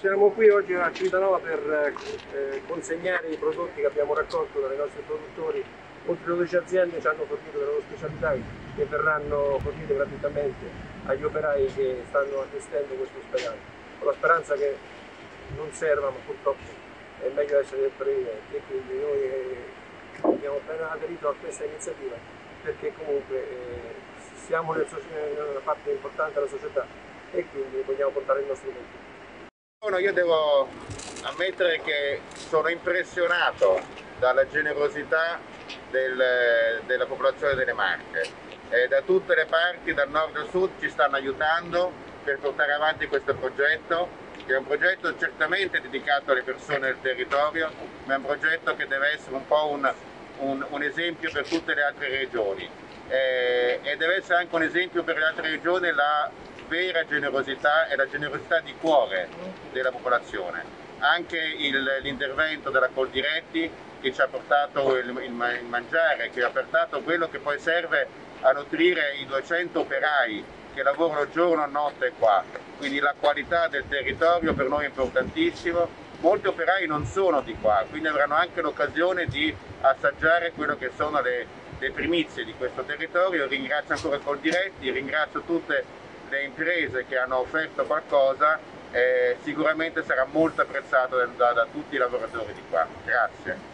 Siamo qui oggi a Civitanova per consegnare i prodotti che abbiamo raccolto dai nostri produttori. Oltre 12 aziende ci hanno fornito delle loro specialità che verranno fornite gratuitamente agli operai che stanno gestendo questo ospedale. Con la speranza che non serva, ma purtroppo è meglio essere previdenti, e quindi noi abbiamo ben aderito a questa iniziativa perché comunque siamo una parte importante della società e quindi vogliamo portare il nostro contributo. Io devo ammettere che sono impressionato dalla generosità della popolazione delle Marche. Da tutte le parti, dal nord al sud, ci stanno aiutando per portare avanti questo progetto, che è un progetto certamente dedicato alle persone del territorio, ma è un progetto che deve essere un po' un esempio per tutte le altre regioni e deve essere anche un esempio per le altre regioni la vera generosità e la generosità di cuore della popolazione. Anche l'intervento della Coldiretti che ci ha portato il mangiare, che ha portato quello che poi serve a nutrire i 200 operai che lavorano giorno e notte qua. Quindi la qualità del territorio per noi è importantissimo. Molti operai non sono di qua, quindi avranno anche l'occasione di assaggiare quello che sono le primizie di questo territorio. Ringrazio ancora Coldiretti, ringrazio tutte le imprese che hanno offerto qualcosa sicuramente sarà molto apprezzato da tutti i lavoratori di qua. Grazie.